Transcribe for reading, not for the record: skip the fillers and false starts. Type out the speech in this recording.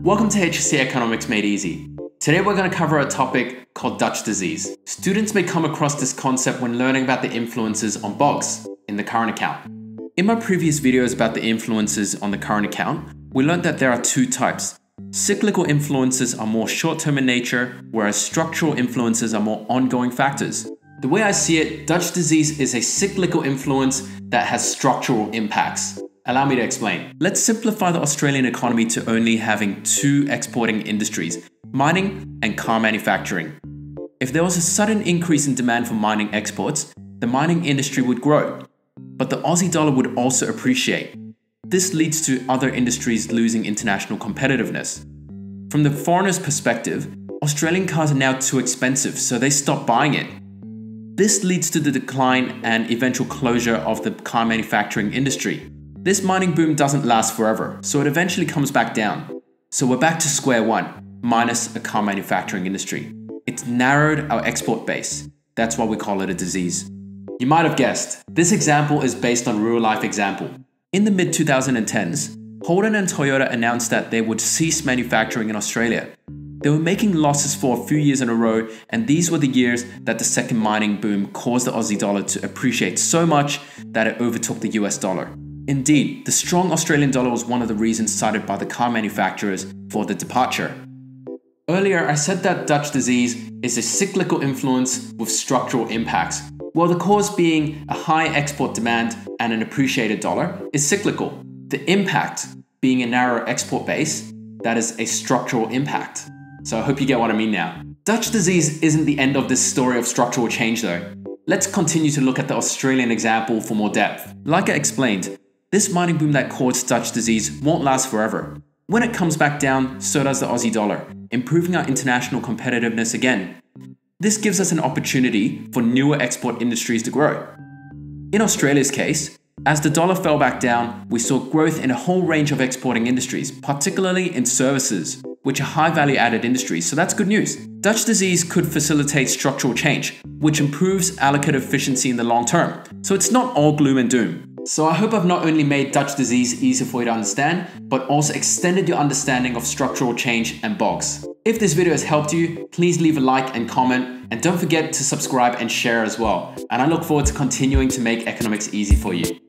Welcome to HSC Economics Made Easy. Today we're going to cover a topic called Dutch disease. Students may come across this concept when learning about the influences on BOGS in the current account. In my previous videos about the influences on the current account, we learned that there are two types. Cyclical influences are more short-term in nature, whereas structural influences are more ongoing factors. The way I see it, Dutch disease is a cyclical influence that has structural impacts. Allow me to explain. Let's simplify the Australian economy to only having two exporting industries, mining and car manufacturing. If there was a sudden increase in demand for mining exports, the mining industry would grow, but the Aussie dollar would also appreciate. This leads to other industries losing international competitiveness. From the foreigner's perspective, Australian cars are now too expensive, so they stop buying it. This leads to the decline and eventual closure of the car manufacturing industry. This mining boom doesn't last forever, so it eventually comes back down. So we're back to square one, minus a car manufacturing industry. It's narrowed our export base. That's why we call it a disease. You might have guessed, this example is based on real life example. In the mid-2010s, Holden and Toyota announced that they would cease manufacturing in Australia. They were making losses for a few years in a row, and these were the years that the second mining boom caused the Aussie dollar to appreciate so much that it overtook the US dollar. Indeed, the strong Australian dollar was one of the reasons cited by the car manufacturers for the departure. Earlier, I said that Dutch disease is a cyclical influence with structural impacts. Well, the cause being a high export demand and an appreciated dollar is cyclical. The impact being a narrow export base, that is a structural impact. So I hope you get what I mean now. Dutch disease isn't the end of this story of structural change though. Let's continue to look at the Australian example for more depth. Like I explained, this mining boom that caused Dutch disease won't last forever. When it comes back down, so does the Aussie dollar, improving our international competitiveness again. This gives us an opportunity for newer export industries to grow. In Australia's case, as the dollar fell back down, we saw growth in a whole range of exporting industries, particularly in services, which are high value added industries, so that's good news. Dutch disease could facilitate structural change, which improves allocate efficiency in the long term. So it's not all gloom and doom. So I hope I've not only made Dutch disease easier for you to understand, but also extended your understanding of structural change and BOGS. If this video has helped you, please leave a like and comment, and don't forget to subscribe and share as well. And I look forward to continuing to make economics easy for you.